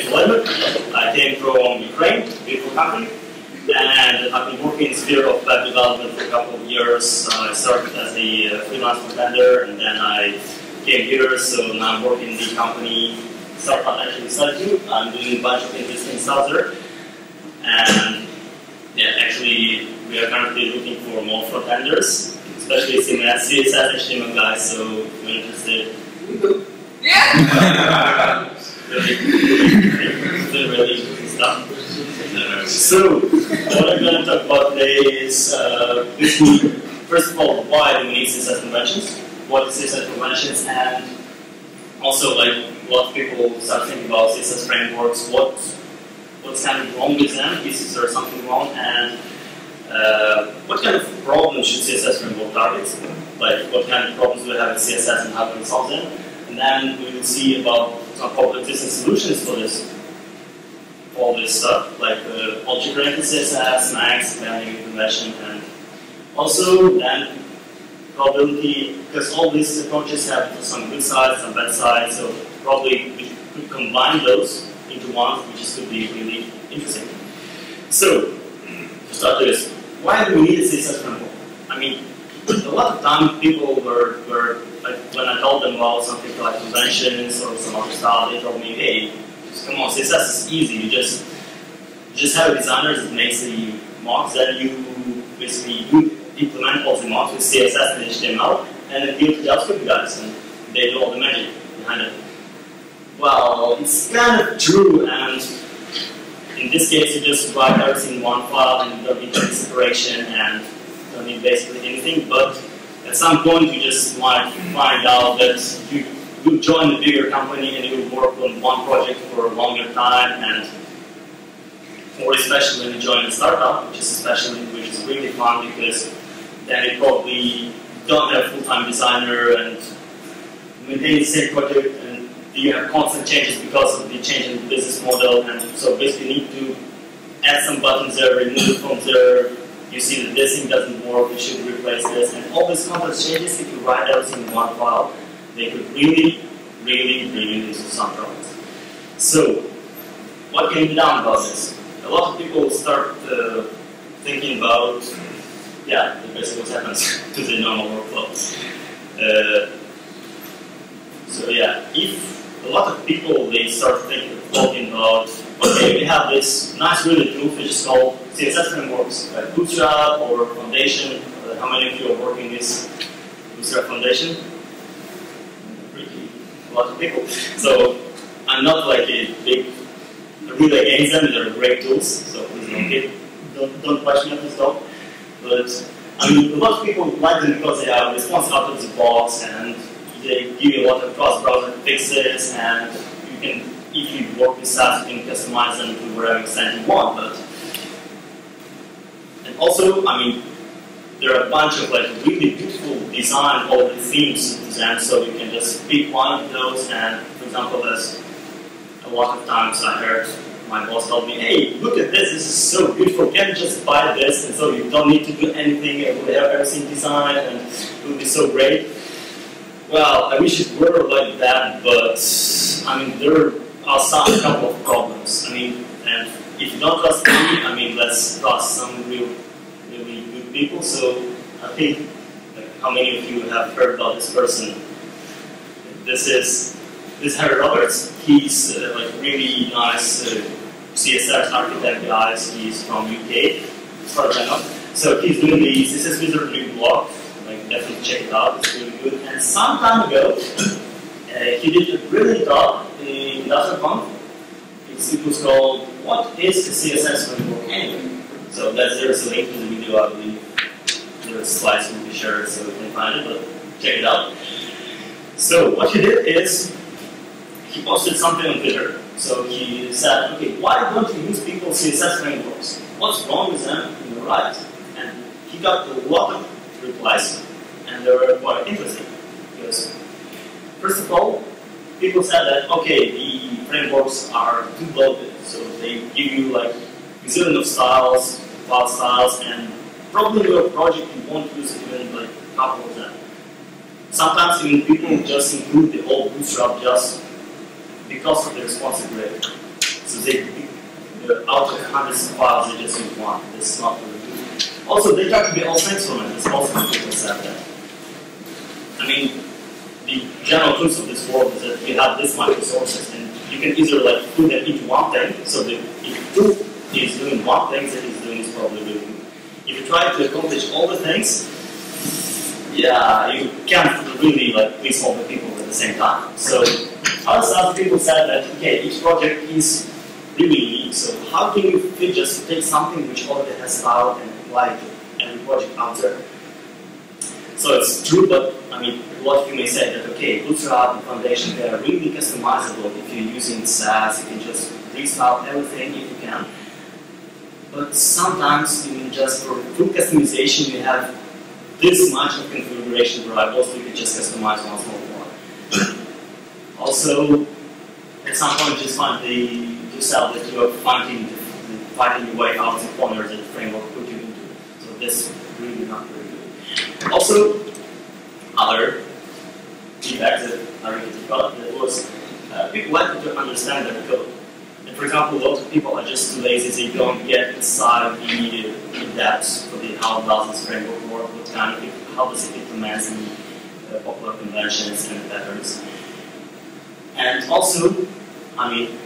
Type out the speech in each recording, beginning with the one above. employment. I came from Ukraine, beautiful country, and I've been working in the sphere of web development for a couple of years. I started as a freelance contender, and then I came here, so now I'm working in the company startup actually Sajtu. I'm doing a bunch of interesting stuff there. And yeah, actually we are currently looking for more contenders, especially CMS, CSS, HTML guys, so if you're interested. Yeah! really interesting stuff. So, what I'm going to talk about today is, first of all, why do we need CSS conventions, what is CSS conventions, and also like what people start thinking about CSS frameworks, what's kind of wrong with them, is there something wrong, and what kind of problems should CSS framework target, like what kind of problems do we have in CSS and how can we solve them, and then we will see about some existing solutions for this, all this stuff, like object-oriented CSS, SMACSS, banding convention, and also then probability, because all these approaches have some good sides, some bad sides, so probably we could combine those into one, which could be really interesting. So, to start with this, why do we need a CSS framework? I mean, a lot of time people were like, when I told them about something like conventions or some other style, they told me, hey, just come on, CSS is easy, you just have a designer that makes the mocks, then you basically do implement all the mocks with CSS and HTML, and then give to JavaScript guys, and they do all the magic behind it. Well, it's kind of true, and in this case, you just write everything in one file, and you don't need any separation, and you don't need basically anything, but at some point, you just might find out that you join a bigger company and you work on one project for a longer time, and or especially when you join a startup, which is especially which is really fun because then you probably don't have a full-time designer and maintain the same project, and you have constant changes because of the change in the business model, and so basically you need to add some buttons there, remove from there. You see that this thing doesn't work, we should replace this, and all these complex changes, if you write everything in one file, they could really lead to some problems. So, what can be done about this? A lot of people start thinking about, yeah, basically what happens to the normal workflow. So yeah, if a lot of people, they start talking about, okay, we have this nice really tool which is called CSS frameworks, like Bootstrap or Foundation. How many of you are working with Bootstrap Foundation? Pretty a lot of people. So I'm not like a big really against them. They're great tools, so please don't question them stuff. But I mean, a lot of people like them because they have response out of the box and they give you a lot of cross-browser fixes, and you can, if you work with SaaS, you can customize them to whatever extent you want. But and also, I mean, there are a bunch of like really beautiful design all the themes to them, so you can just pick one of those. And for example, there's a lot of times I heard my boss told me, hey, look at this, this is so beautiful, can you just buy this? And so you don't need to do anything, and we have everything designed, and it will be so great. Well, I wish it were like that, but I mean, there are some couple of problems. I mean, and if you don't trust me, I mean, let's trust some really good people. So I think, like, how many of you have heard about this person? This is Harry Roberts. He's like really nice CSS architect guys. He's from UK, as far as I know. So he's doing the CSS Wizardry blog. Like, definitely check it out. It's really good. And some time ago, he did a brilliant talk in Comp. It was called "What is a CSS framework anyway?" So there's a link to the video, I believe. There's slides will be shared so you can find it, but check it out. So what he did is he posted something on Twitter. So he said, okay, why don't you use people's CSS frameworks? What's wrong with them in the right? And he got a lot of replies, and they were quite interesting. Because first of all, people said that, okay, the frameworks are too bloated, so they give you like a zillion of styles, file styles, and probably your project you won't use even like a couple of them. Sometimes even people just include the whole Bootstrap just because of the responsibility. So they pick out of 100 files, they just need one. This is not what they do. Also, they have to be all text format. It's also important to have that. I mean, the general truth of this world is that you have this much resources, and you can either like put them into one thing, so that if two is doing one thing, that is doing is probably doing. If you try to accomplish all the things, yeah, you can't really like please all the people at the same time. So other people said that okay, each project is really unique. So how can you just take something which already has style and apply it to every project out there? So it's true, but I mean, what you may say that okay, Bootstrap and Foundation, they are really customizable. If you're using SaaS, you can just restyle everything if you can. But sometimes, you mean just for full customization, you have this much of configuration variables, so you can just customize once more. Also, at some point, just find yourself that you are finding your way out of the corner that the framework put you into. So that's really not very good. Also, other feedback that I really developed that was people wanted to understand their code. And for example, a lot of people are just too lazy, they don't get inside the depth for the how does this framework work, what kind of it, how does it implement the popular conventions and patterns. And also, I mean,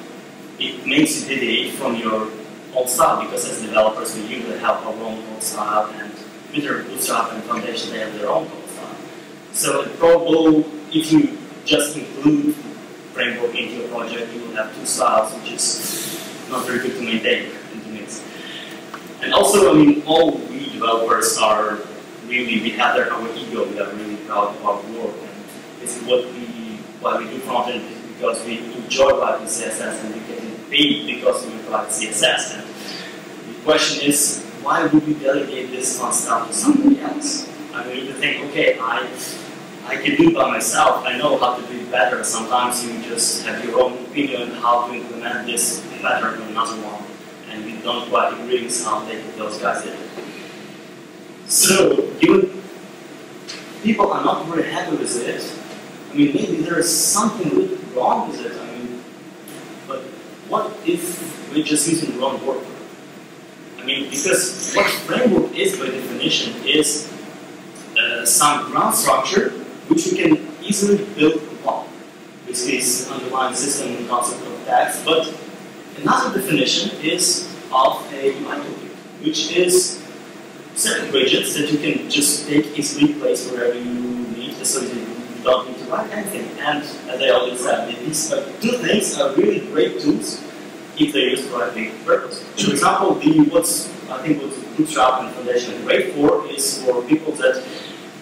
it makes you deviate from your old style, because as developers we usually have our own old style, and Bootstrap and Foundation, they have their own old style. So it probably, if you just include framework into your project, you will have two styles, which is not very good to maintain and to mix. And also, I mean, all we developers are really, we have our ego, we are really proud of our work, and this is why we do front-end, is because we enjoy writing CSS and we get paid because we write CSS. And the question is, why would we delegate this fun stuff to somebody else? I mean, you think, okay, I can do it by myself, I know how to do it better. Sometimes you just have your own opinion how to implement this better than another one, and you don't quite agree with how they, those guys did it. So, people are not very happy with it. I mean, maybe there is something really wrong with it, I mean, but what if we're just using the wrong word? I mean, because what framework is by definition is some ground structure which we can easily build upon, which is underlying system and concept of tags. But another definition is of a UI toolkit, which is certain widgets that you can just take easily, place wherever you need, so you don't need to write anything. And as I always said, these two things are really great tools if they're used for a big purpose. For example, I think what Bootstrap and Foundation are great for is for people that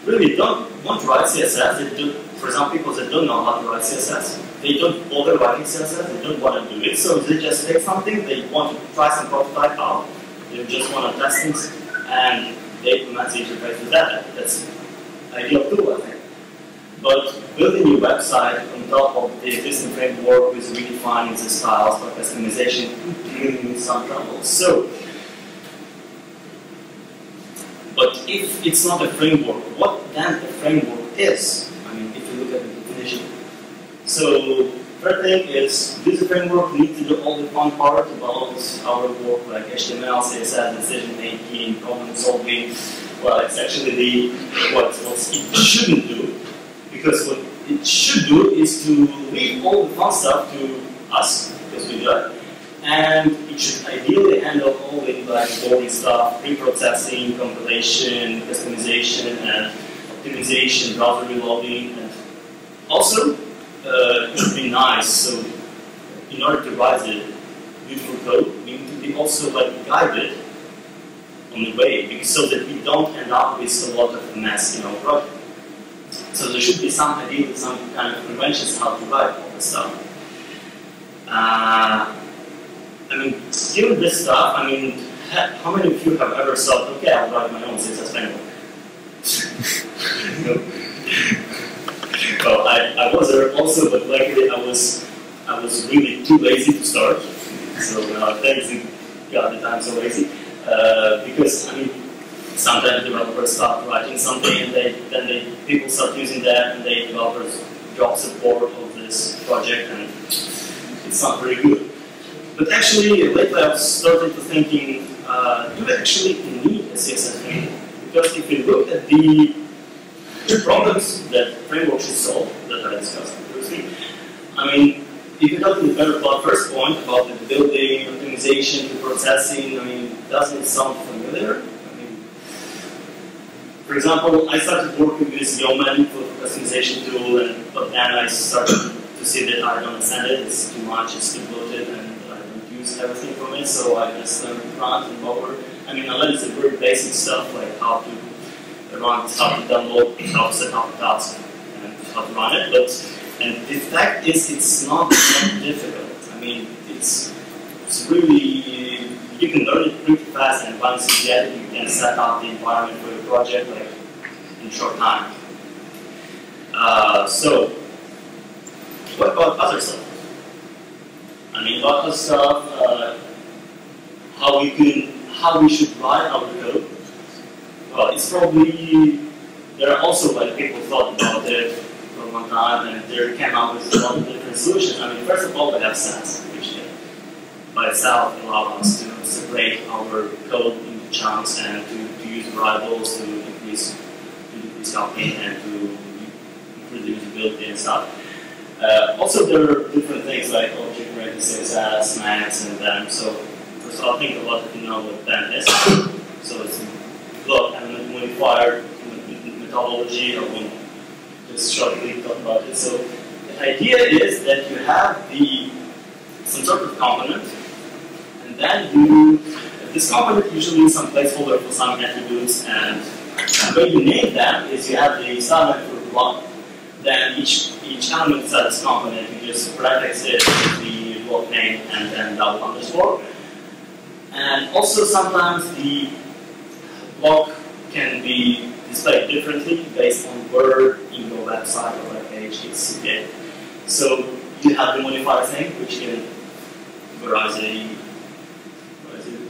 really don't want to write CSS. For example, people that don't know how to write CSS. They don't bother writing CSS, they don't want to do it, so they just take something, they want to try some prototype out, they just want to test things, and they implement the interface with that. That's ideal tool, I think. But building your website on top of the existing framework with redefining the styles for customization could really need some trouble. So, but if it's not a framework, what then a framework is? I mean, if you look at the definition. So, third thing is, this framework needs to do all the fun part about our work, like HTML, CSS, decision making, problem solving. Well, it's actually what it shouldn't do, because what it should do is to leave all the fun stuff to us, because we do it. And it should ideally handle all the like boring stuff, pre-processing, compilation, customization, and optimization, browser reloading. And also, it should be nice. So, in order to write the beautiful code, we need to be also like guided on the way, because so that we don't end up with a lot of mess in our project. So there should be some idea, some kind of conventions how to write all this stuff. I mean, given this stuff, I mean, how many of you have ever thought, okay, I'll write my own CSS framework? Well, I was there also, but luckily I was really too lazy to start. So thanks God that I'm so lazy. Because, I mean, sometimes developers start writing something and people start using that, and they developers drop support of this project, and it's not very good. But actually, lately I've started to thinking, do we actually need a CSS framework? Because if you look at the two problems that framework should solve, that I discussed previously, I mean, if you talk about the first point about the building, optimization, processing, I mean, doesn't it sound familiar? I mean, for example, I started working with Yeoman for customization tool, but then I started to see that I don't understand it, it's too much, it's too bloated, and I don't use everything from it, so I just learned front and Bower. I mean, I learned some very basic stuff, like how to run, how to download, how to set up the task, and how to run it, but and the fact is, it's not that difficult. I mean, it's really, you can learn it pretty fast, and once you get it, you can set up the environment for your project like in short time. So, what about other stuff? I mean, what other stuff, how we should write our code? Well, it's probably, there are also like people thought about it for one time, and they came out with a lot of different solutions. I mean, first of all, we have SaaS, which by itself allows us to separate our code into chunks and to use variables to increase output and to improve the usability and stuff. Also, there are different things like object-oriented CSS, SMACSS, and BEM. So I think a lot of you know what BEM is. So it's a block element modifier methodology. Shortly talk about it. So the idea is that you have some sort of component, and then this component usually is some placeholder for some attributes, and the way you name them is you have the starter for block. Then each element inside this component, you just prefix it with the block name and then double underscore. And also sometimes the block can be displayed differently based on where in your website or web page it's located. So you have the modifier thing, which can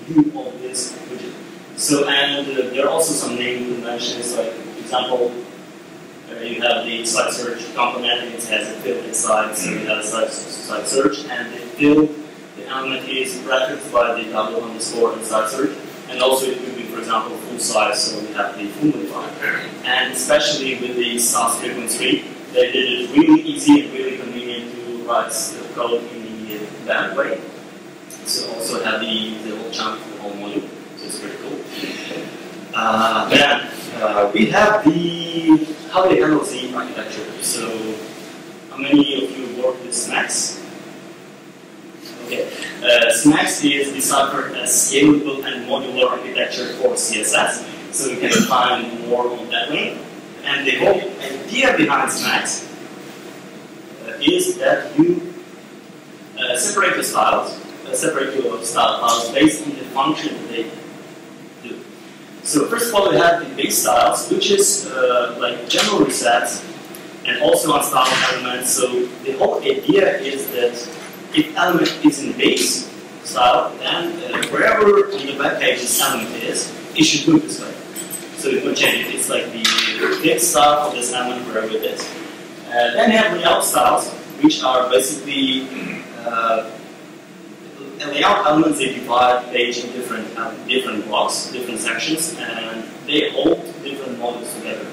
view all this widget. So there are also some naming conventions, like for example, you have the site search component, and it has a field inside, so you have a site search, and the field, the element is prefixed by the double underscore in site search. And also it could be, for example, full size, so we have the full modifier. And especially with the SaaS 3.3, they did it really easy and really convenient to write the code in the BEM way. So also have the whole chunk for the whole module, so it's pretty cool. Then we have how they handle the architecture. So how many of you work with SMACSS? Okay. SMACSS is deciphered as scalable and modular architecture for CSS, so you can find more on that way. And the whole idea behind SMACSS is that you separate your styles, separate your style files based on the function that they do. So first of all, we have the base styles, which is like general resets and also unstyled elements. So the whole idea is that if element is in base style, then wherever on the web page this element is, it should look this way. So you can change it. It's like the base style of this element wherever it is. Then you have layout styles, which are basically layout elements. They divide the page in different blocks, different sections, and they hold different modules together.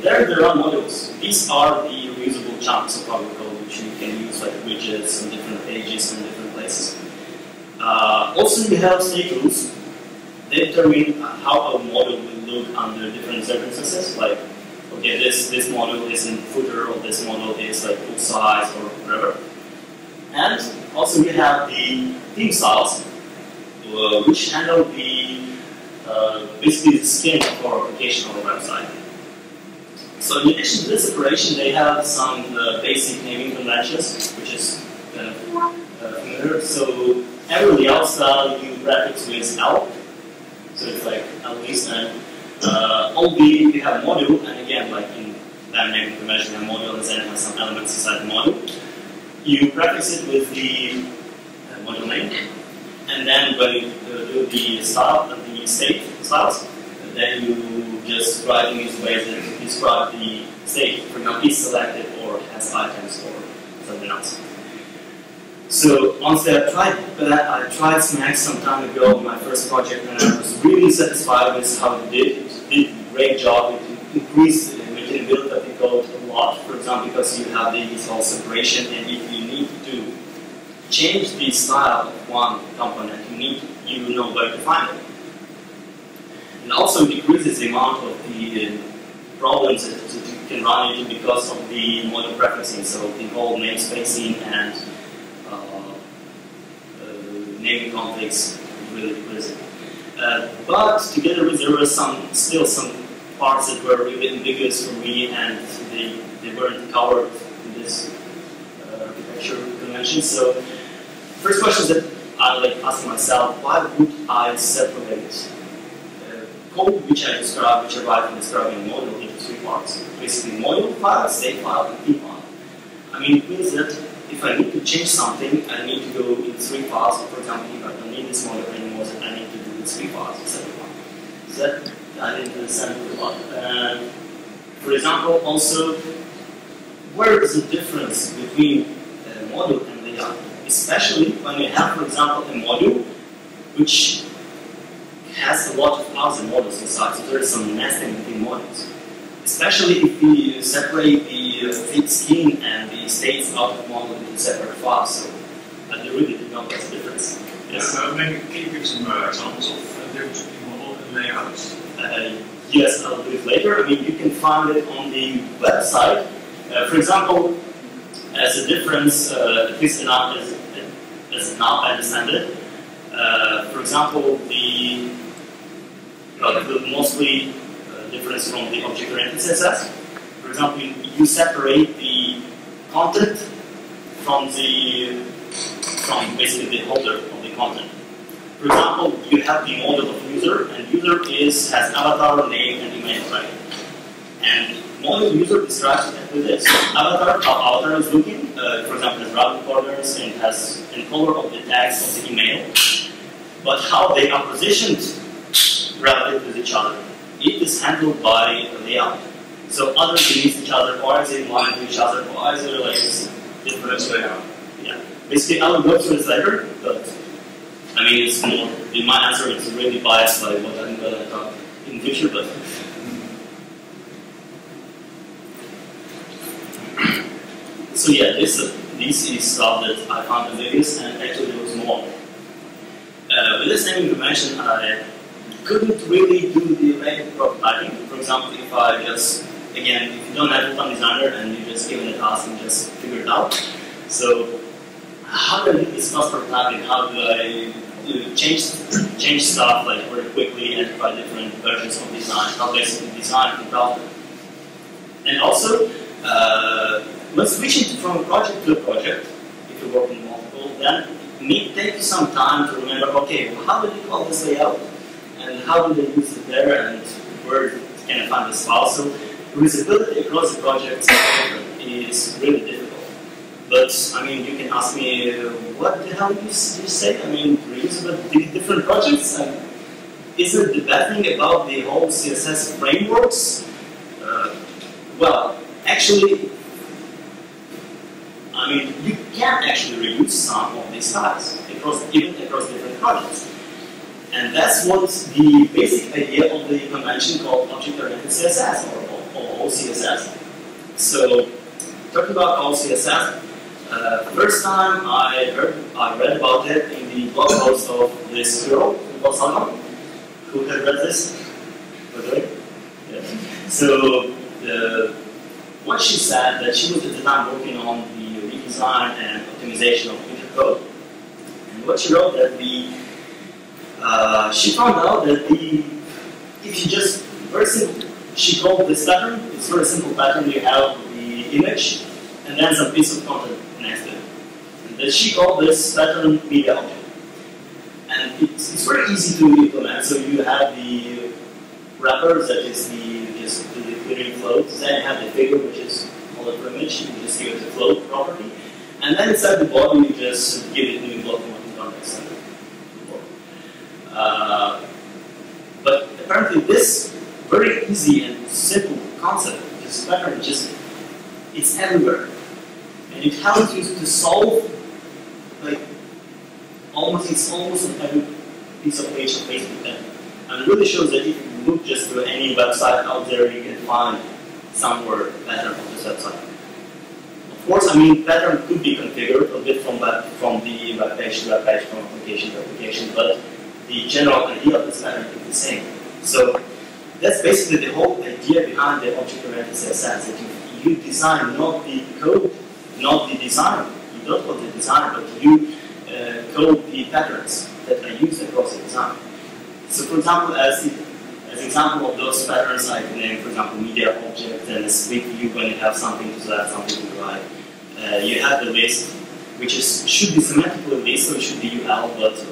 There are modules. These are the reusable chunks of our code, which you can use like widgets and different pages and different places. Also, we have state rules. They determine how a model will look under different circumstances. Like, okay, this model is in footer, or this model is like full size, or whatever. And also, we have the theme styles, which handle basically the skin of our application or website. So in addition to this separation, they have some basic naming conventions, which is kind of familiar. So every layout style you prefix with L, so it's like L list, and all you have a module, and again, like in that naming convention, you have module, and then it has some elements inside the module. You prefix it with the module name, and then when you do the style and the state styles, then you just write in these ways that describe the state, for example, is selected or has items or something else. So once I tried SMACSS some time ago on my first project, and I was really satisfied with how it did. It did a great job. It increased the maintainability of the code a lot, for example, because you have this whole separation, and if you need to change the style of one component, you know where to find it. And also decreases the amount of the problems that you can run into because of the model preferencing, so the whole namespacing and naming conflicts really decreasing. But together with there were still some parts that were really ambiguous for me, and they weren't covered in this architecture convention. So first question that I like asked myself, why would I separate code which I describe, which I write in describing model into three parts. Basically model file, state file, and theme file. I mean, it means that if I need to change something, I need to go in three files. For example, if I don't need this model anymore, then I need to do three files instead of one. So that I didn't understand a lot. For example, also, where is the difference between model and layout? Especially when you have, for example, a module which has a lot of thousand models inside, so there is some nesting between models. Especially if we separate the skin and the states out of model into separate files, so I really did not get the difference. Yes. Maybe can you give some examples of the difference between model and layouts? Yes, I'll do it later. I mean, you can find it on the website. For example, as a difference, at least enough as now I understand it. For example, the mostly difference from the object-oriented CSS. For example, you separate the content from basically the holder of the content. For example, you have the model of user, and user has avatar, name, and email, right? And model user describes it with this. Avatar, how avatar is looking, for example, has rounded corners and has the color of the text of the email. But how they are positioned relative with each other, it is handled by the layout. So others beneath each other, or is it one to each other, or is it like different layout? Yeah. Basically, I will go through this later, but I mean, it's more, in my answer, it's really biased by what I'm going to talk in the future, but. So yeah, this is stuff that I found the biggest, and actually there was more. With this naming convention, I couldn't really do the native prototyping. For example, if I just, again, if you don't have a fun designer and you just give it a task and just figure it out. So how do I do this fast prototyping? How do I change stuff like very quickly and try different versions of design? How basically design can help it. And also, when switching from project to project, if you work in multiple, then it may take you some time to remember, okay, well, how did you call this layout? And how do they use it there, and where can I find this file? So visibility across the project is really difficult. But, I mean, you can ask me, what the hell did you say? I mean, reusable different projects? And isn't the bad thing about the whole CSS frameworks? Well, actually, I mean, you can actually reuse some of these styles, even across different projects. And that's what the basic idea of the convention called object-oriented CSS, or OOCSS. So, talking about OOCSS, first time I read about it in the blog post of this girl, who had read this. Okay. Yeah. So, what she said that she was at the time working on the redesign and optimization of intercode, and what she wrote that she found out that if you just very simple, she called this pattern, it's a very simple pattern, you have the image and then some piece of content next to it. And then she called this pattern media object. And it's very easy to implement, so you have the wrapper, that is the clearing float, then you have the figure, which is all the image, you just give it the float property, and then inside the body you just give it new block content context. But apparently this very easy and simple concept, this pattern, it's everywhere. And it helps you to solve like almost on every piece of page on Facebook then. And it really shows that if you look just to any website out there, you can find somewhere pattern on this website. Of course, I mean, pattern could be configured a bit from the web page, from application to application, but the general idea of this pattern is the same. So that's basically the whole idea behind the object-oriented CSS, that you design not the code, not the design. You don't code the design, but you code the patterns that are used across the design. So, for example, as an example of those patterns, I can name, for example, media object and a split view when you have something to left, something to right. You have the list, which is should be semantically list, so it should be UL, but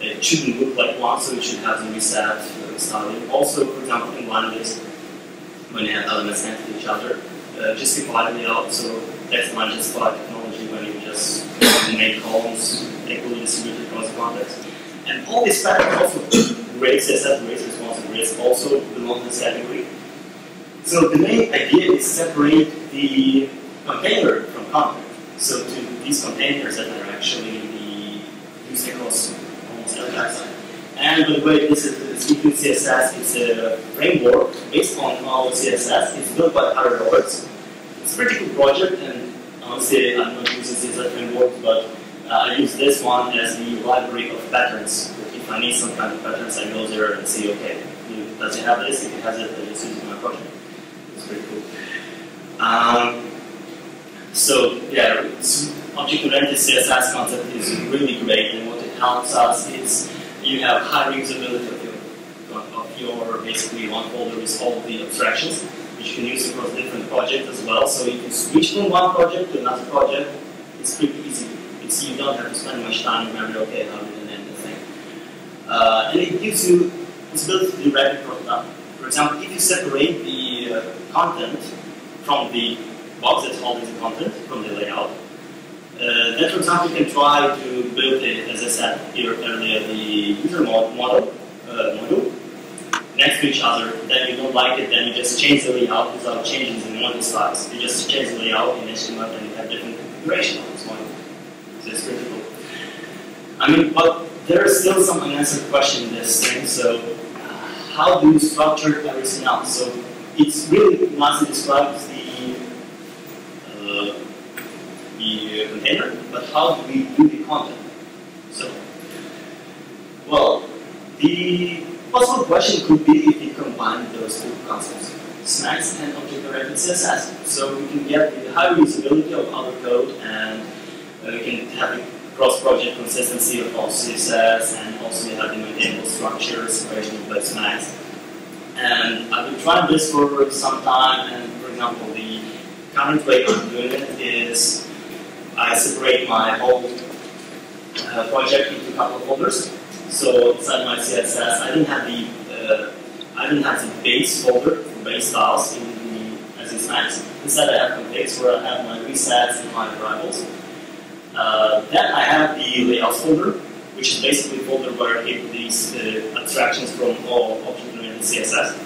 it shouldn't look like one, so it should have the reset starting. Also, for example, in one list, when you have elements next to each other, justify the layout, so that's one justify technology when you just make columns equally distributed across the context. And all these patterns also great CSS, great response, and risk also belong to this category. So the main idea is separate the container from content. So to these containers that are actually used across almost every website. And by the way, this is CSS. It's a framework based on OOCSS. It's built by Harry Roberts. It's a pretty cool project, and honestly, I'm not using CSS framework, but I use this one as the library of patterns. If I need some kind of patterns, I go there and see, okay, does it have this? If it has it, then it's using my project. It's pretty cool. So, yeah, object-oriented CSS concept is really great, and what it helps us is you have high reusability of your basically one folder with all the abstractions, which you can use across different projects as well. So you can switch from one project to another project. It's pretty easy. It's, you don't have to spend much time remembering, okay, how do you and it gives you possibility to rapid prototype. For example, if you separate the content from the box that's holding the content from the layout, then, for example, you can try to build, as I said here earlier, the user model module next to each other. Then you don't like it, then you just change the layout without changing the model styles. You just change the layout in HTML and you have different configuration on this one. So it's pretty cool. I mean, but there is still some unanswered question in this thing, so how do you structure everything else? So it's really mostly describes the container, but how do we do the content? So, well, the possible question could be if we combine those two concepts, SMACSS and object-oriented CSS. So we can get the high reusability of our code, and we can have cross-project consistency of all CSS, and also you have the maintainable structure, separation of web SMACSS. And I've been trying this for some time, and for example, the current way I'm doing it is I separate my whole project into a couple of folders. So inside my CSS, I didn't have the base folder for base styles as in SMACSS. Instead, I have context where I have my resets and my variables. Then I have the layout folder, which is basically a folder where I keep these abstractions from all object-oriented CSS.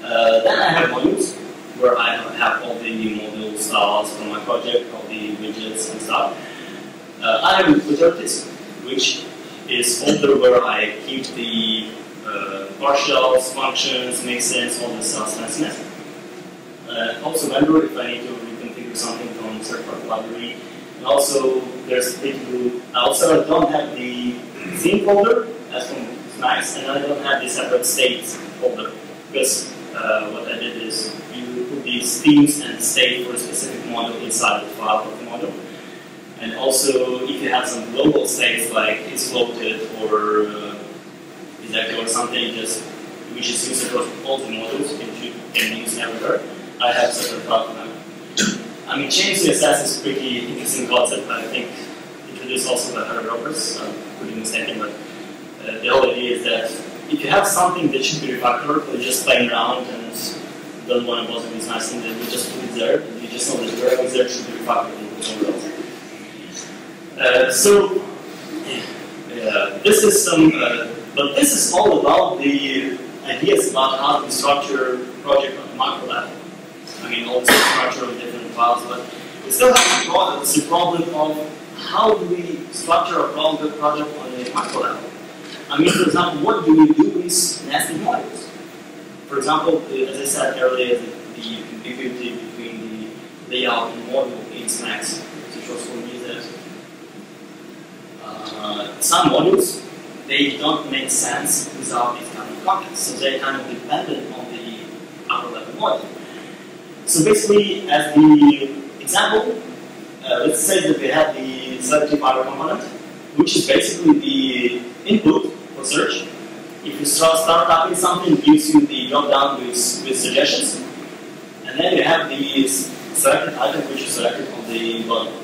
Then I have modules, where I have all the module styles from my project, all the widgets and stuff. I have utilities, which is a folder where I keep the partials, functions, make sense, all the stuff that's necessary. Also, vendor if I need to reconfigure something from third-party library. And also, there's a big also, I don't have the theme folder, as from SMACSS, and I don't have the separate states folder. Because what I did is you put these themes and state for a specific model inside the file of the model. And also, if you have some global states like it's floated or is active or something, just which is used across all the models, you can use everywhere. I have separate file now. I mean, chain CSS is a pretty interesting concept, but I think introduced also by Harry Roberts, I'm pretty mistaken, but the whole idea is that if you have something that should be refactored, or just playing around and don't want to bother with nice thing, then you just put it there, and you just know that wherever it's there should be refactored and somewhere else. This is some, but this is all about the ideas about how to structure project on the macro level. I mean, all the structure of different files, but we still have the problem of how do we structure a problem project on a macro level? I mean, for example, what do we do with nested modules? For example, as I said earlier, the ambiguity between the layout and module in SMACSS, which was for me that some modules, they don't make sense without this kind of context, so they're kind of dependent on the upper level module. So basically, as the example, let's say that we have the selective value component, which is basically the input for search. If you start typing something, it gives you the drop-down with suggestions. And then you have the selected item, which is selected on the bottom.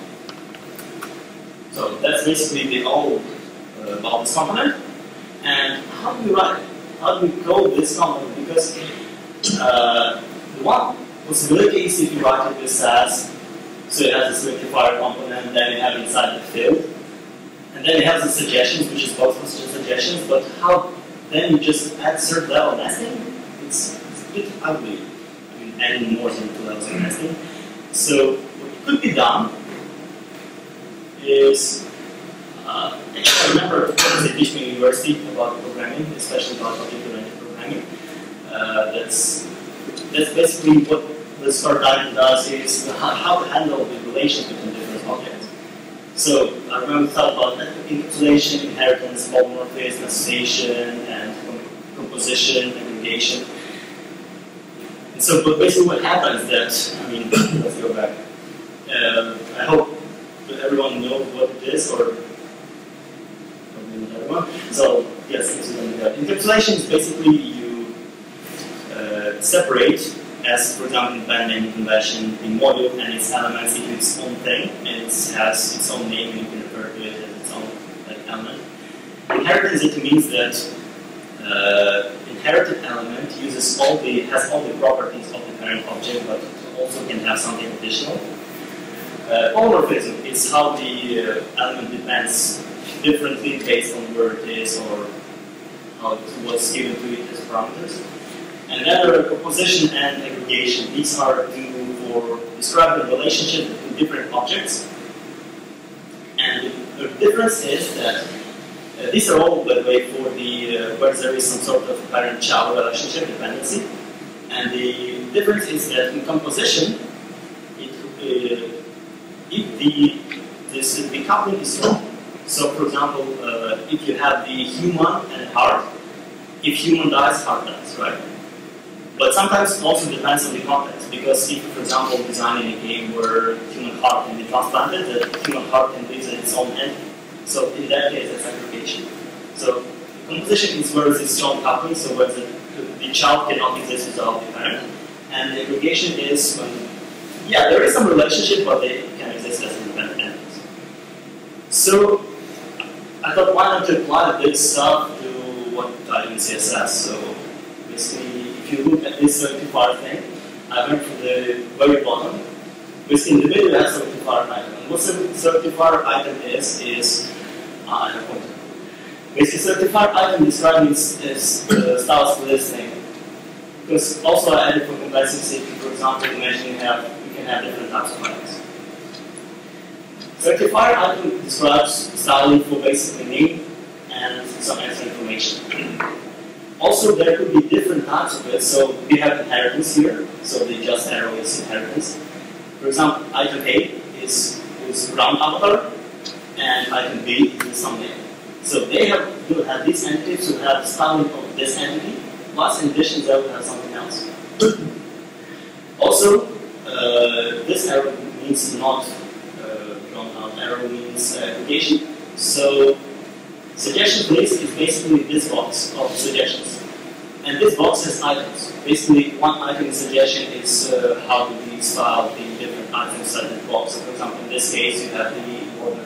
So that's basically the whole about this component. And how do we write it? How do we code this component? Because the one possibility is if you write it with SaaS, so it has a selected fire component, then you have inside the field. And then it has the suggestions, which is both suggestions, but how then you just add third level nesting? It's a bit ugly. I mean, adding more than 2 levels of nesting. So what could be done is I remember they teach me in university about programming, especially about object-oriented programming. That's basically what the sort diagram does is how to handle the relations between different objects. So I remember thought about encapsulation, inheritance, polymorphism, association, and composition, aggregation. And so, but basically, what happens that I mean, let's go back. I hope that everyone knows what it is, or maybe not everyone. So yes, encapsulation is basically you separate. As, for example, in band naming convention, the module and its elements into its own thing, and it has its own name, and you can refer to it as its own like, element. Inheritance, it means that inherited element uses all the has all the properties of the parent object, but it also can have something additional. Polymorphism is how the element depends differently based on where it is or how what's given to it as parameters. And then composition and aggregation. These are to for describing the relationship between different objects. And the difference is that these are all, by the way, for the where there is some sort of parent-child relationship dependency. And the difference is that in composition, if the decoupling is wrong. So, for example, if you have the human and heart, if human dies, heart dies, right? But sometimes it also depends on the context, because if, for example, designing a game where human heart can be transplanted, the human heart can be its own entity. So in that case, it's aggregation. So composition is where it's a strong coupling, so where the child cannot exist without the parent. And aggregation is when, yeah, there is some relationship, but they can exist as independent entities. So I thought, why not to apply this stuff to what I do in CSS? So basically, if you look at this selectifier thing, I went from the very bottom, which in the middle has a selectifier item. And what the selectifier item is I have pointed. Basically, selectifier item described as starts listening. Because also I added for complexity, for example, imagine you can have different types of items. Selectifier item describes styling for basically name and some extra information. Also, there could be different types of it, so we have inheritance here, so the just arrow is inheritance. For example, item A is round avatar, and item B is some name. So they will have these entities, will have styling of this entity, plus in addition they will have something else. Also, this arrow means not round out arrow means aggregation. So suggestion list is basically this box of suggestions. And this box has items. Basically, one item in suggestion is how do we style the different items in the box. So for example, in this case, you have the order.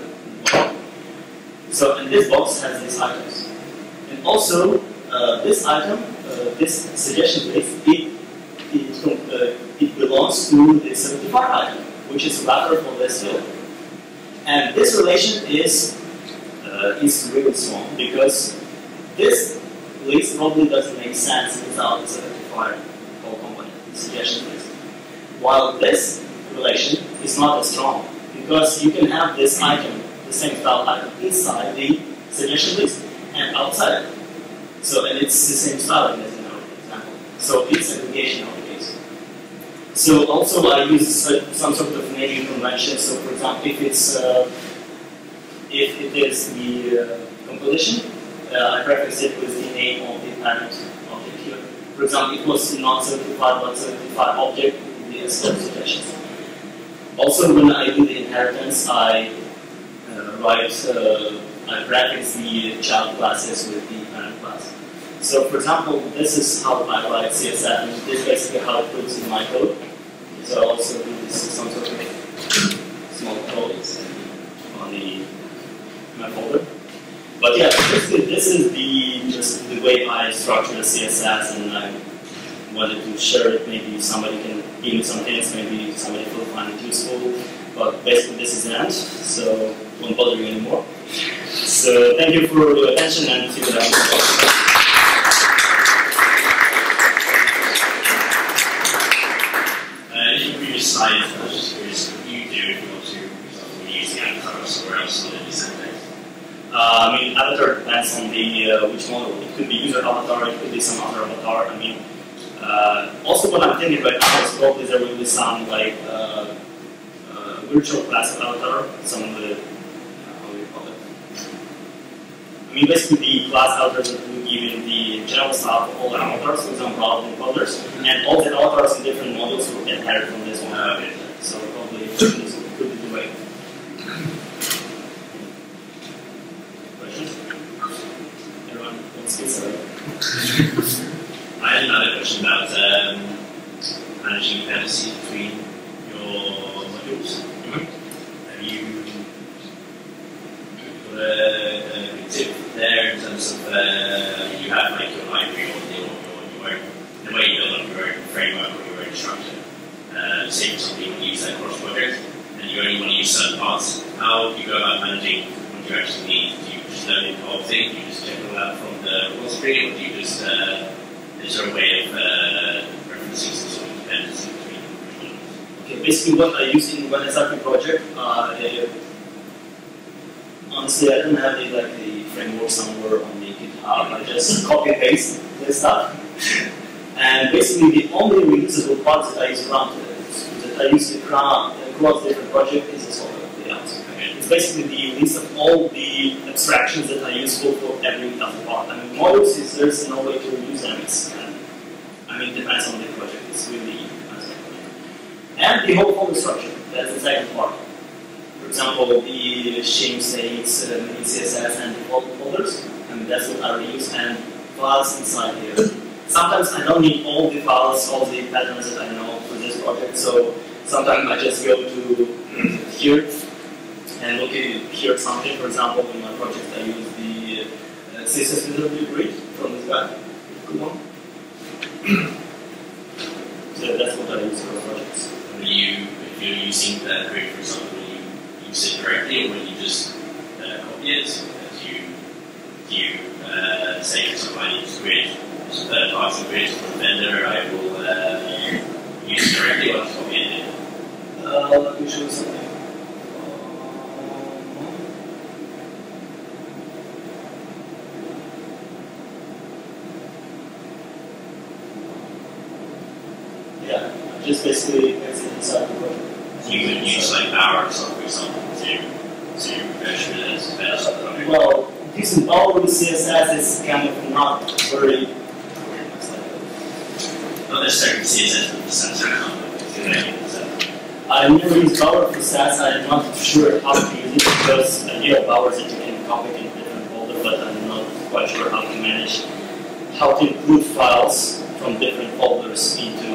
So, and this box has these items. And also, this item, this suggestion list, it belongs to the selectifier item, which is wrapper for this field. And this relation is really strong because this list probably doesn't make sense without the selectifier or component, the suggestion list. While this relation is not as strong because you can have this item, the same style pattern inside the suggestion list and outside. So, and it's the same styling as in our example. So it's aggregation of the case. So also I use some sort of naming convention. So for example, if it is the composition, I preface it with the name of the parent object here. For example, it was not 75 but 75 object in the SQL suggestions. Also, when I do the inheritance, I reference the child classes with the parent class. So, for example, this is how I write CSS, and this is basically how it looks in my code. So, I also do this some sort of small code on the my folder. But yeah, basically, this is just the way I structure CSS, and I wanted to share it. Maybe somebody can give me some hints. Maybe somebody will find it useful. But basically, this is the end, so won't bother you anymore. So thank you for your attention, and see you later. In previous slides, I was just curious what you do if you want to, for use the avatar somewhere else on any syntax. I mean, avatar depends on the which model. It could be user avatar, it could be some other avatar. I mean, also what I'm thinking right now is probably there will be some like virtual class avatar. Some of the how do you call it? I mean, basically the class avatars will give you the general stuff of all the avatars, for example, avatars, and all the avatars in different models will get inherited from this one. Okay. So probably this could be the way. Questions? Everyone wants to say? I had another question about managing dependency between your modules. Have you got a tip there in terms of you have like your library or your own, the way you build up your own framework or your own structure? Say for example you want to use that cross project and you only want to use certain parts. How do you go about managing what you actually need? Do you just learn the whole thing? Do you just check all that from the repository, or do you just is there a way of referencing some sort of dependency? Basically, what I use in one SRP project, honestly, I don't have it, like the framework somewhere on the GitHub. I just copy and paste the stuff, and basically the only reusable parts that I use around across different projects is this layout. Okay. It's basically the list of all the abstractions that are useful for every other part. I mean, models is there's no way to reuse them. I mean, it depends on the project. It's really. And the whole folder structure, that's the second part. For example, the shame states in CSS and the folders, and that's what I reuse, and files inside here. Sometimes I don't need all the files, all the patterns that I know for this project, so sometimes I just go to here and look at here something. For example, in my project I use the CSS Wizardry grid from this guy. Good one. So that's what I use for projects. If you're using that grid, for example, will you use it directly, or will you just copy it? Do you say, for example, I need this grid, it's a third party grid from a vendor, I will use it directly, or copy it in? Let me show you something. Yeah, just basically exit inside the project. You could use like Bower or something to measure it as best. Well, using Bower with CSS is kind of not very. Not necessarily CSS, but the SaaS. I never used Bower for SaaS. I'm not sure how to use it because I know Bower that you can copy in a different folder, but I'm not quite sure how to manage how to include files from different folders into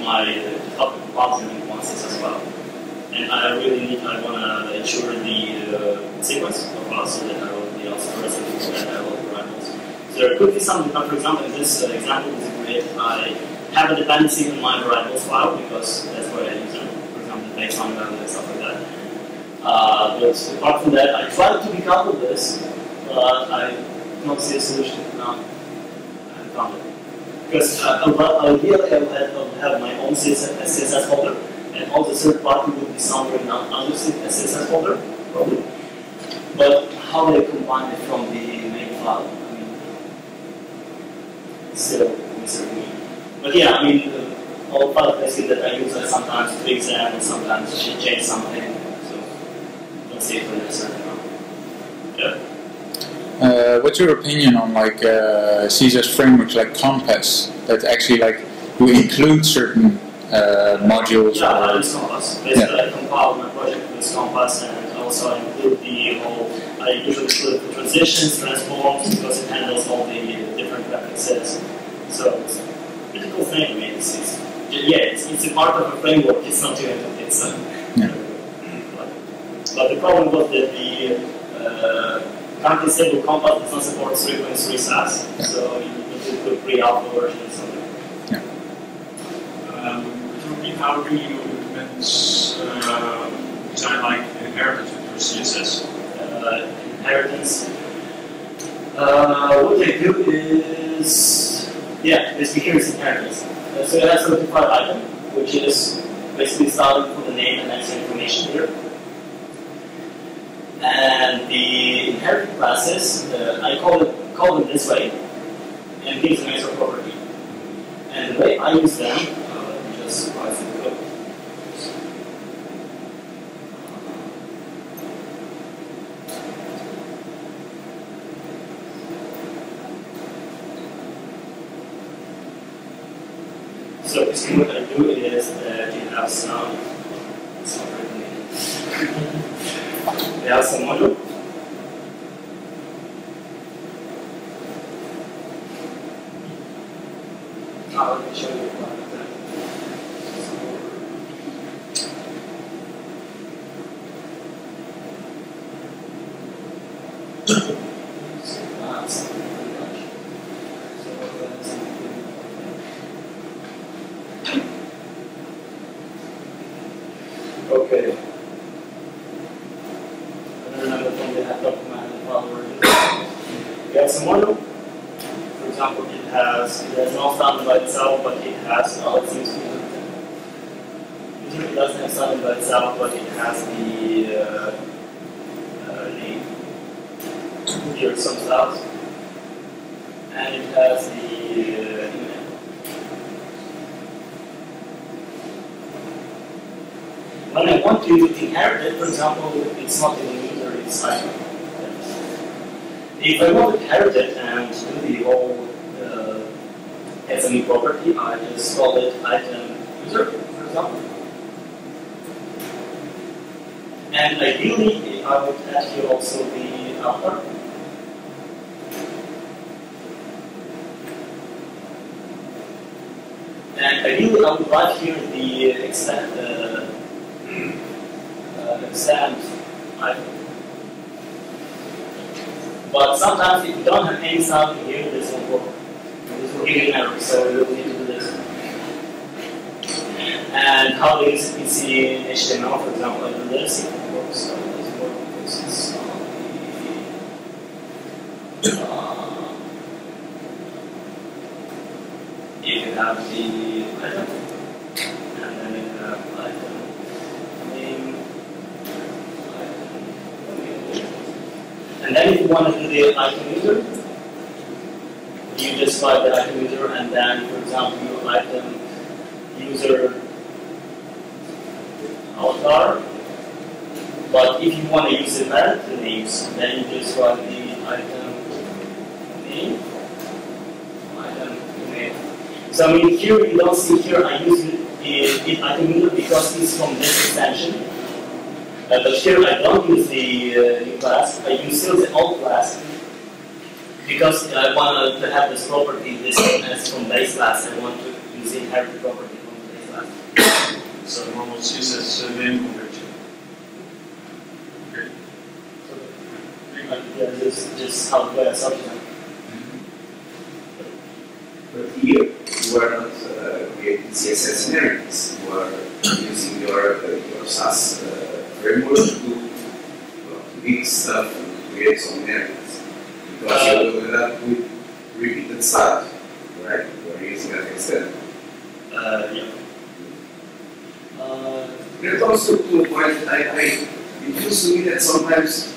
my public compositing classes as well. And I want to ensure the sequence of files so that I will be also present so that I will write also. So there could be some, for example, in this example is great. I have a dependency on my variables file because that's where I use them, for example, the baseline value and stuff like that. But apart from that, I tried to decouple this, but I don't see a solution now. I haven't found it. Because ideally I would have my own CSS folder, and and all the third party would be somewhere in an unlisted CSS folder, probably. But how they combine it from the main file, I mean, still miserable. But yeah, I mean, all file places that I use are sometimes fix them and sometimes change something. So that's it for this. Yeah. What's your opinion on like CSS frameworks like Compass that actually like you include certain modules? Yeah, I use Compass. Basically, I compile my project with Compass, and also I include the whole. I usually include the transitions, transforms, because it handles all the different references. So it's a critical thing. I mean, it's yeah, it's a part of a framework. It's not doing it. It's yeah. But the problem was that the currently stable Compass does not support 3.3 SaaS, yeah. So you need to put pre-alpha versions of it. Yeah. How do you implement design like inheritance with your CSS? Inheritance. What I do is, yeah, basically here is inheritance. So it has a notified item, which is basically starting from the name and extra information here. And the inherit classes, I call them this way, and gives an extra property. And the way I use them, just write the code. So basically what I do is you have some. It's not written. They have some module. I'll show you about that. Okay. Module. For example, it has no standard by itself, but it has all its things. Usually it doesn't have standard by itself, but it has the name. Here are some styles. And it has the email. When I want to inherit it, for example, it's not in the user, it's like. If I want to inherit it and do the whole SME property, I just call it item user, for example. And ideally, I would add here also the author. And ideally, I would write here the extend item. But sometimes if you don't have any sound in here, this won't work. This will give you an error, so you will need to do this. And how to use PC HTML, for example, I do this, it works, so it doesn't work because it's not the. You can have the item, and then you have item name. And then if you want to do the item user, you just write the item user and then, for example, you item user author. But if you want to use the event names, then you just write the item name, item email. So I mean, here you don't see here, I use the item user because it's from this extension. But here I don't use the new class, I use still the old class because I want to have this property, this as from base class, I want to use the inherit property from the base class. So the one was used as a name conversion. Okay. Yeah, just how to assumption. But here, you are not creating CSS inheritance, you are using your SaaS framework to mix stuff and create some inheritance. Because you will end up with repeated stuff, right? You are using that external. Yeah. That also to a point that I made. It feels to me that sometimes,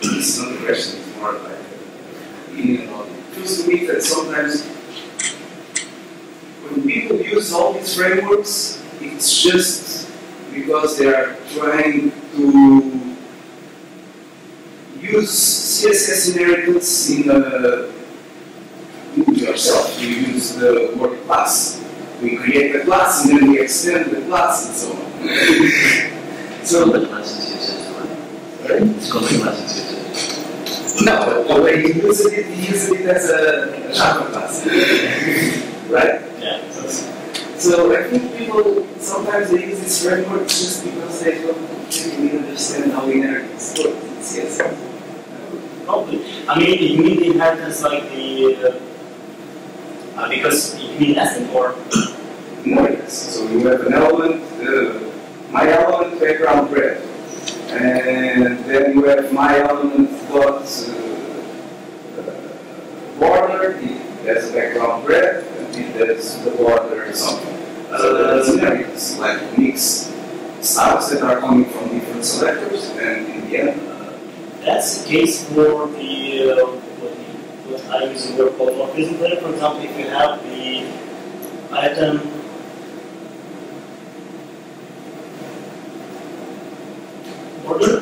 this is not a question, it's more like an opinion about it. It feels to me that sometimes when people use all these frameworks, it's just because they are trying to use CSS inheritance in yourself. You use the word class. We create a class and then we extend the class and so on. So the class is CSS, right? It's called the class CSS. No, but when you use it as a Java class, right? Yeah. So I think people sometimes they use this framework just because they don't really understand how inheritance works in CSS. Probably. I mean, you mean the inheritance like the because it means nothing or more or less. So you have an element, my element background red, and then you have my element dot border. It has a background red, and it has the border or something. So that's like mix styles that are coming from different selectors, and in the end, that's the case for the. I use the word called morphism there. For example, if you have the item border,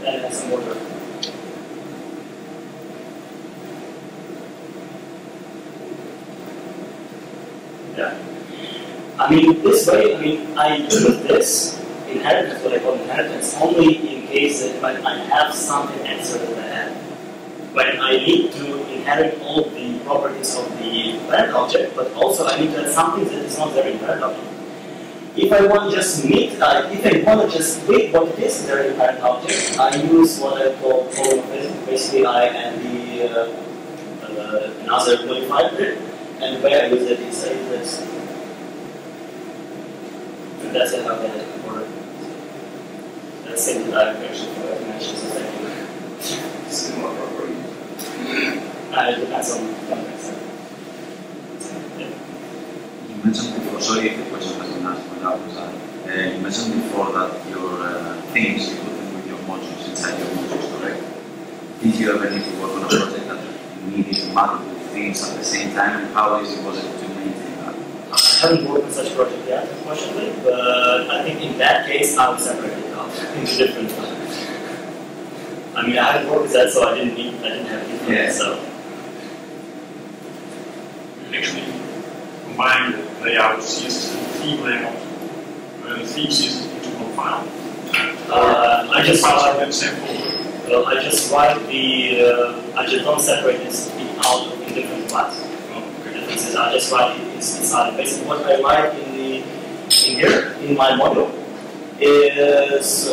then it has a border. Yeah. I mean, this way, I mean, I use this inheritance, what I call inheritance, only in case that when I have something extra that I have. When I need to inherit all the properties of the parent object, but also I need to add something that is not there in parent object. If I want to just make, if I want to just take what is there in parent object, I use what I call basically I and the another modifier grid, and where I use it inside this. And that's how I get it for that same direction for dimensions is actually similar property. It depends on the context. Yeah. You mentioned before, sorry if the question wasn't asked when I was at, you mentioned before that your things, you put them with your modules inside your modules, correct? Did you ever need to work on a project that you needed to multiple things at the same time, and how easy was it to maintain that? I haven't worked on such project yet, unfortunately, but I think in that case I would separate it out into different ones. I mean, I had worked with that, so I didn't have anything. Yeah. So actually, combine the layout CSS and theme layout, theme CSS into one file. I just write. Well, I just write the. I just don't separate this out in different parts. Oh, okay. I just write it inside. Basically, what I write in my model is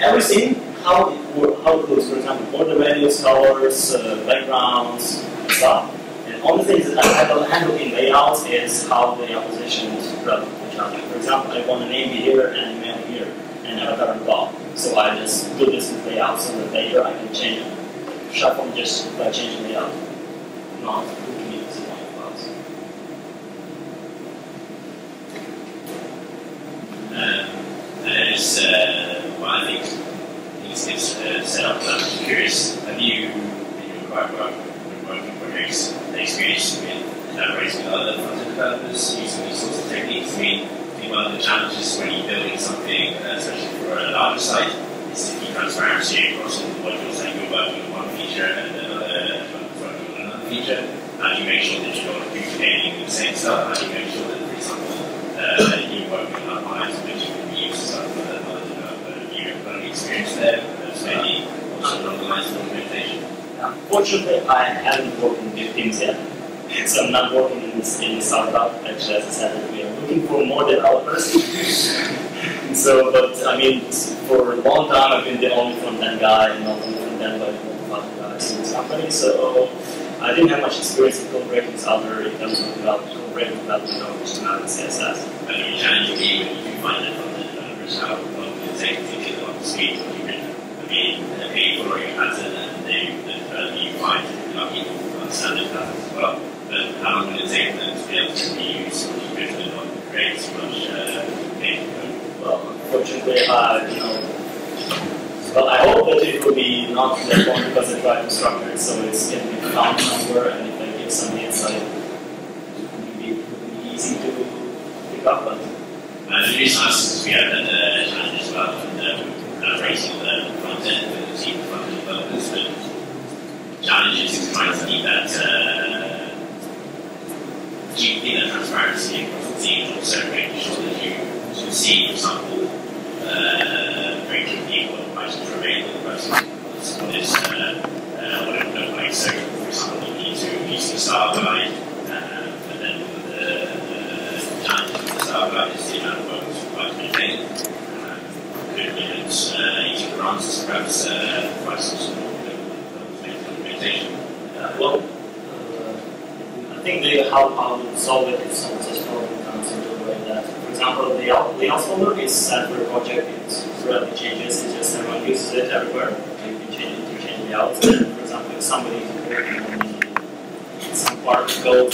everything. How it looks, for example, border values, colors, backgrounds, and stuff. And all the things that I handle in layouts is how they are positioned relative to each other. For example, I want a name here and a man here, and avatar on top. So I just do this with layouts, so that later I can change them. Shuffle just by changing layout, not looking at the files. There is one thing. Is set up. I'm curious, have you, in your work, working projects, experience with collaborating with other front-end developers using these sorts of techniques? I mean, I think one of the challenges when you're building something, especially for a larger site, is to keep transparency across all the modules that you're working on one feature and another feature. How do you make sure that you're not duplicating the same stuff? How do you make sure that, for example, you're working on lines which can be used stuff for the experience there, so maybe also along the lines of implementation. Unfortunately, I haven't worked with teams yet, so I'm not working in this startup. Actually, as I said, we are looking for more developers. So, but I mean, for a long time, I've been the only front-end guy, and not only front-end, but multiple guys in this company. So, I didn't have much experience in collaborating with other in terms of collaborating with other developers in CSS. But the challenge would be when you find that front-end developers how to take it. Speed of human, I mean, people are pattern and you find that people understand the pattern as well. But how long will it take them to be able to be used, or to create so much paper? Well, unfortunately, they are, you know. Well, I hope that it will be not that one because I tried to structure it so it can be found somewhere, and if I give some insight, it will be easy to pick up. But the reason I asked is we have an hand as well, and collaborating with the front end with the team of front end developers. The challenge is trying to keep that transparency across the team, and also making sure that you can see, for example, very people to remain the person what is what it would look like. So, for example, you need to use the style guide, and then the challenge of the style guide is the amount of work that's required to maintain. Could be that each of the answers perhaps provide some sort of documentation. Well, I think they how to solve it if some such problem comes into a way that, for example, the householder is set for a project, it's relatively changes, it's just everyone uses it everywhere. You can change it to change the out. For example, if somebody is working some part of code,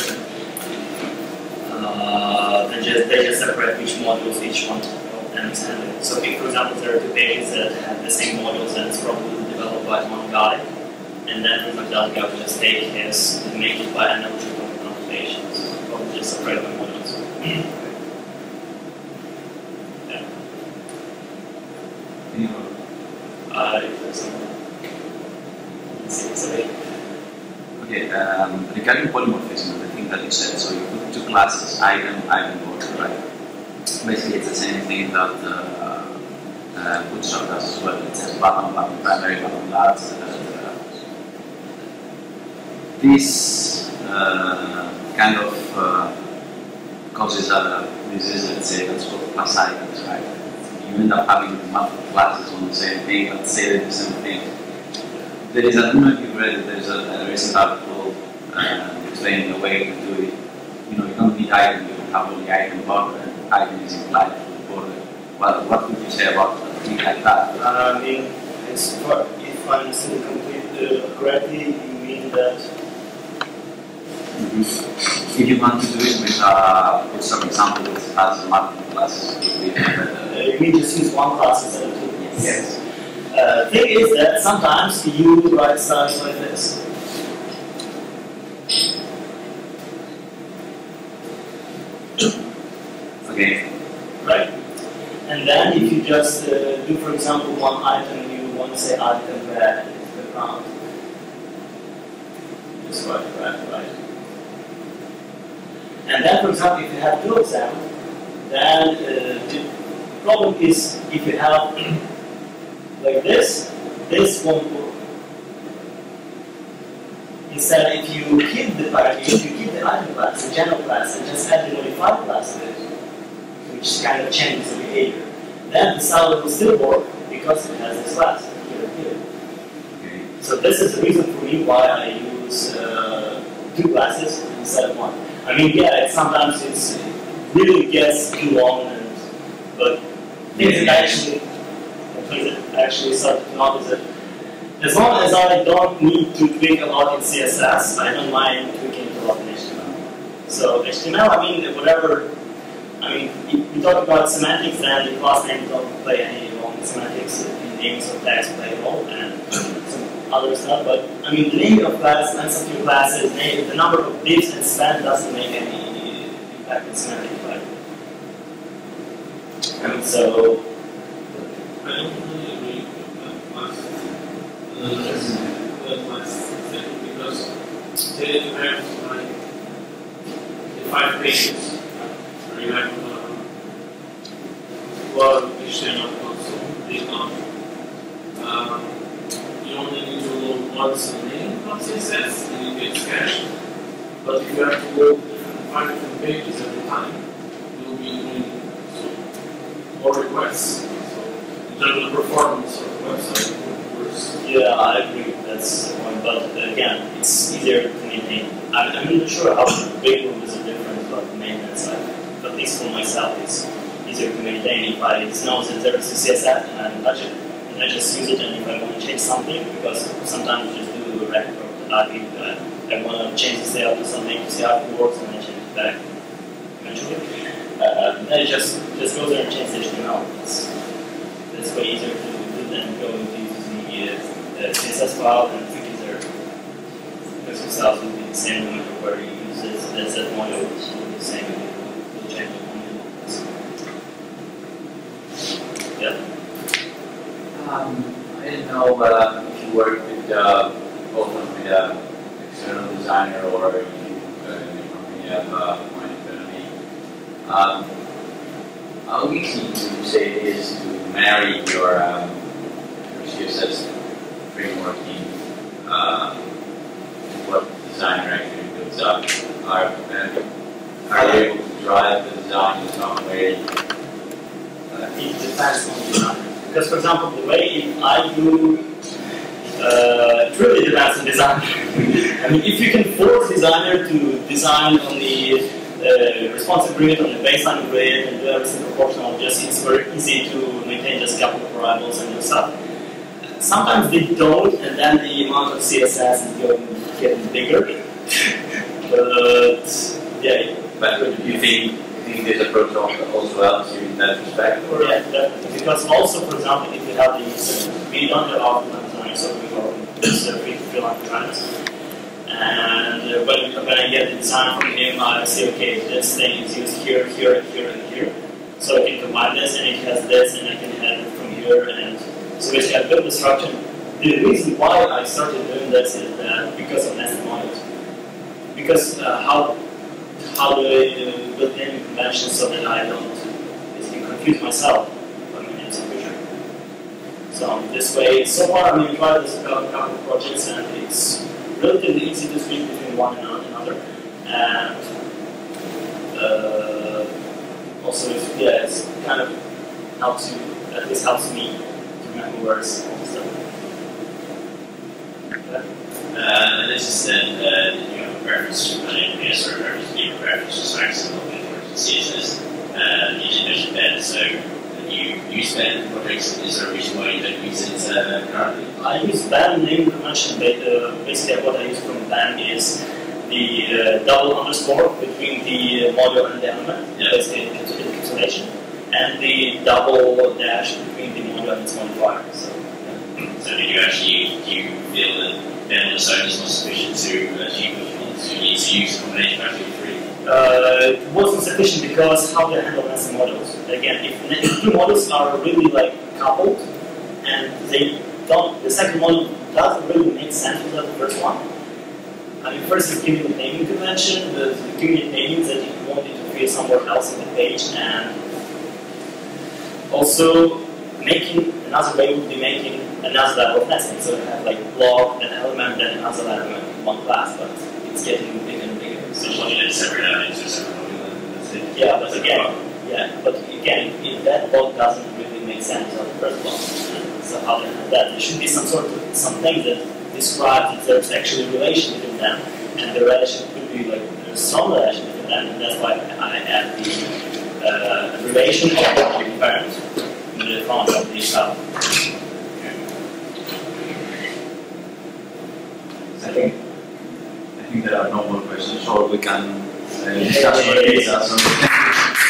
they just separate which modules each one and extend it. So, if, for example, there are two pages that have the same modules and it's probably developed by one guy, and then for example, that guy will just take his and make it by an eligible. Just separate the modules. Yeah. Okay. Regarding polymorphism, the thing that you said, so you put two classes, item, order, right? Basically, it's the same thing that Bootstrap does as well. It says button, primary, button, last. This kind of causes other diseases, let's say, that's called class items, right? You end up having multiple classes on the same thing, but say the same thing. There is, I don't know if you've read it, there is a recent article explaining the way to do it. You know, you don't need item, you don't have only item border, and item is implied for the border. Well, what would you say about a thing like that? I mean, it's not, if I understand correctly, you mean that. If you want to do it with some example that has multiple classes, you mean just use one class instead of two? Yes. Thing is that sometimes you write styles like this. Okay. Right. And then if you just do, for example, one item, you want to say item where it's the ground. Just right. And then, for example, if you have two of them, then the problem is if you have like this, this won't work. Instead, if you keep the parameter, if you keep the item class, the general class, and just add the modified class to it, which kind of changes the behavior, then the style will still work because it has this class here. Okay. So this is the reason for me why I use two classes instead of one. I mean, yeah, sometimes it really gets too long, but things actually start to notice it. As long as I don't need to tweak a lot in CSS, I don't mind tweaking a lot in HTML. So HTML, I mean, whatever, I mean, if we talk about semantics, then the class name don't play any role in semantics, the names of tags play a role, and some other stuff, but I mean the name of class, length of your classes, the number of divs and span doesn't make any impact in semantics, right? And so I don't really agree with that because they have like the 5 pages where you have well HTML also big on you only need to load once the name from CSS and it gets cached. But if you have to load 5 different pages every time, you'll be doing more requests. So, in terms of performance of the website, it works. Yeah, I agree. That's the point. But again, it's easier to maintain. I'm not sure how big rooms are different, but the maintenance side. But at least for myself, it's easier to maintain if I know that there is a CSS and I don't touch it. I just use it, and if I want to change something, because sometimes I just do a record, I want to change the style to something to see how it works, and I change it back eventually. Then I just go there and change the HTML. It's It's way easier to do than going to the CSS file and fix their themselves will be the same no matter where you use it. So that's that model which will be the same and it will change the model. Yeah. I didn't know if you work with open with an external designer or if you probably have one internally. How easy would you say it is to marry your CSS framework in what the designer actually builds up? Are you able to drive the design in some way? It depends on the designer. Because, for example, the way I do it really depends on designer. I mean, if you can force designer to design on the responsive grid, on the baseline grid, and do everything proportional, just it's very easy to maintain just a couple of variables and stuff. Sometimes they don't, and then the amount of CSS is going getting bigger. But yeah. But do you think this approach also helps you in that respect? Or? Yeah, because also, for example, if you have the we don't have outline designers, so we go freelance designers. And when I get the design from him, I say, okay, this thing is used here, here, and here, and here. So I can combine this, and it has this, and I can have it from here. And so basically, I built the structure. The reason why I started doing this is that because of nested models. Because how do I build naming conventions so that I don't basically confuse myself when I name some feature. So this way, so far I mean, tried this about a couple of projects, and it's relatively easy to switch between one and another, and also yeah, it's kind of helps you. At least helps me to remember words and stuff. And this is then you have a preference for NPS or a preference for SMACSS a little bit more than CSS. You mentioned BEM, so you use BEM in projects. Is there a reason why you don't use it currently? I use BEM name convention, but basically what I use from BEM is the double underscore between the module and the element, yeah. Basically encapsulation, and the double dash between the module and its modifier. So, yeah. So did you actually do you feel that BEM on its own is not sufficient to achieve what you want, so you need to use a combination of actually three? It wasn't sufficient because how they handle nested models. Again, if two models are really like coupled and they don't, the second model doesn't really make sense without the first one. I mean, first it's giving the naming convention, but giving it names that you want it to appear somewhere else in the page, and also making another way would be making another level of nesting. So you have like block, an element, then another element, one class, but it's getting bigger and bigger. So you need to separate out into a separate model. That's it. Yeah, but again, if that block doesn't really make sense without the first block. So how they have that. There should be something that describes if there's actually a relation between them, and the relation could be like there's some relation between them, and that's why I add the relation of the parent in the front of the child. I think there are no more questions, so we can discuss more data.